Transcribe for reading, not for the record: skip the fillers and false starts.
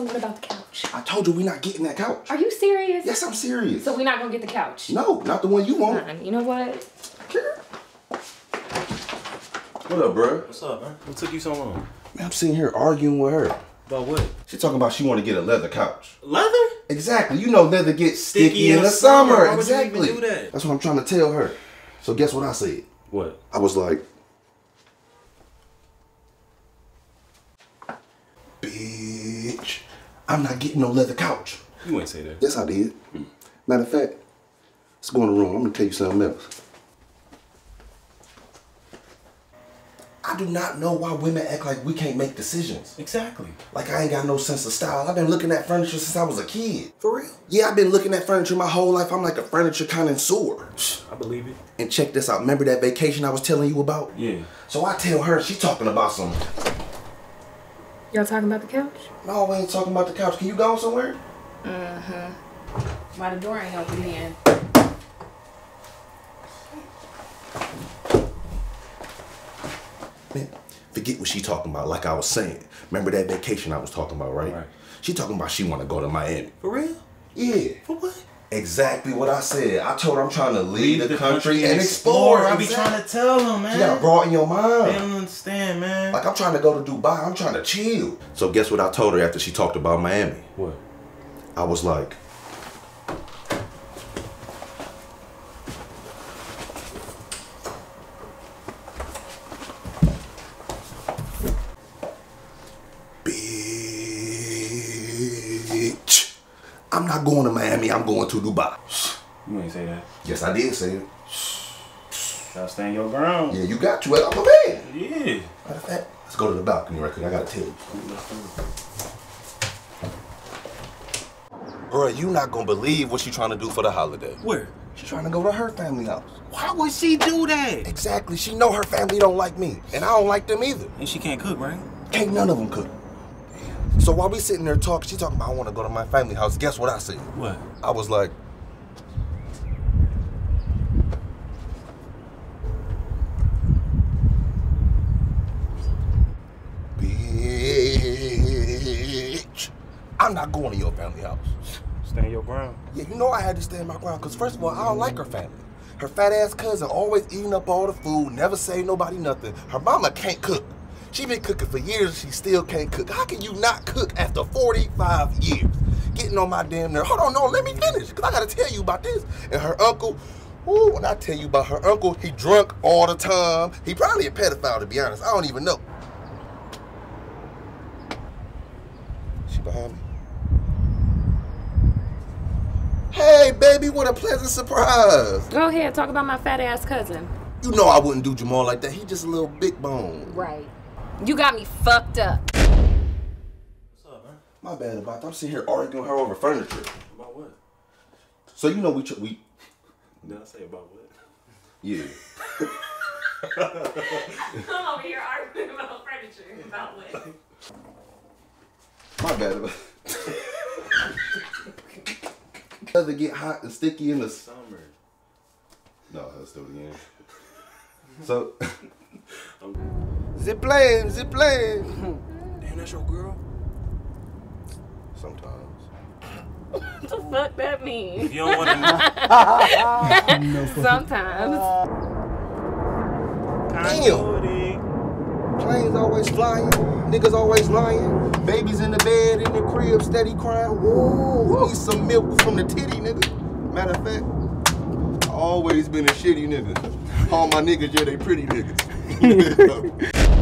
So what about the couch? I told you we're not getting that couch. Are you serious? Yes, I'm serious. So we're not going to get the couch? No, not the one you want. Fine. You know what? What up, bro? What's up, man? What took you so long? Man, I'm sitting here arguing with her. About what? She talking about she want to get a leather couch. Leather? Exactly. You know leather gets sticky in the summer. Why exactly. Would you even do that? That's what I'm trying to tell her. So guess what I said? What? I was like, bitch, I'm not getting no leather couch. You ain't say that. Yes, I did. Hmm. Matter of fact, let's go in the room. I'm gonna tell you something else. I do not know why women act like we can't make decisions. Exactly. Like I ain't got no sense of style. I've been looking at furniture since I was a kid. For real? Yeah, I've been looking at furniture my whole life. I'm like a furniture connoisseur. I believe it. And check this out. Remember that vacation I was telling you about? Yeah. So I tell her, she's talking about some. Y'all talking about the couch? No, we ain't talking about the couch. Can you go somewhere? Why the door ain't open then? Man, forget what she talking about, like I was saying. Remember that vacation I was talking about, right? Right. She talking about she want to go to Miami. For real? Yeah. For what? Exactly what I said. I told her I'm trying to leave the country and explore. I be trying to tell them, man. You got to broaden your mind. They don't understand, man. Like, I'm trying to go to Dubai. I'm trying to chill. So guess what I told her after she talked about Miami? What? I was like, I'm not going to Miami, I'm going to Dubai. You ain't say that. Yes, I did say it. Gotta stand your ground. Yeah, you got to. I'm a man. Yeah. Matter of fact, let's go to the balcony right quick. I gotta tell you. Bro, you not gonna believe what she trying to do for the holiday. Where? She trying to go to her family house. Why would she do that? Exactly. She know her family don't like me, and I don't like them either. And she can't cook, right? Can't none of them cook. So while we sitting there talking, she talking about I want to go to my family house. Guess what I said? What? I was like, bitch, I'm not going to your family house. Stand your ground. Yeah, you know I had to stand my ground because first of all, I don't like her family. Her fat ass cousin always eating up all the food, never say nobody nothing. Her mama can't cook. She been cooking for years, she still can't cook. How can you not cook after 45 years? Getting on my damn nerve. Hold on, no, let me finish, because I got to tell you about this. And her uncle, ooh, when I tell you about her uncle, he drunk all the time. He probably a pedophile, to be honest. I don't even know. She behind me. Hey, baby, what a pleasant surprise. Go ahead, talk about my fat ass cousin. You know I wouldn't do Jamal like that. He just a little big bone. Right. You got me fucked up. What's up, man? My bad about that. I'm sitting here arguing with her over furniture. About what? So you know we... Did I say about what? Yeah. I'm over here arguing about furniture. About what? My bad about it. Does it get hot and sticky in the summer? No, let's do it again. So... Zip lane, zip lane. Damn, that's your girl? Sometimes. What the fuck that mean? If you don't want to know. Sometimes. Damn. Planes always flying. Niggas always lying. Babies in the bed, in the crib, steady crying. Woo, need some milk from the titty, nigga. Matter of fact, I always been a shitty nigga. All my niggas, yeah, they pretty niggas.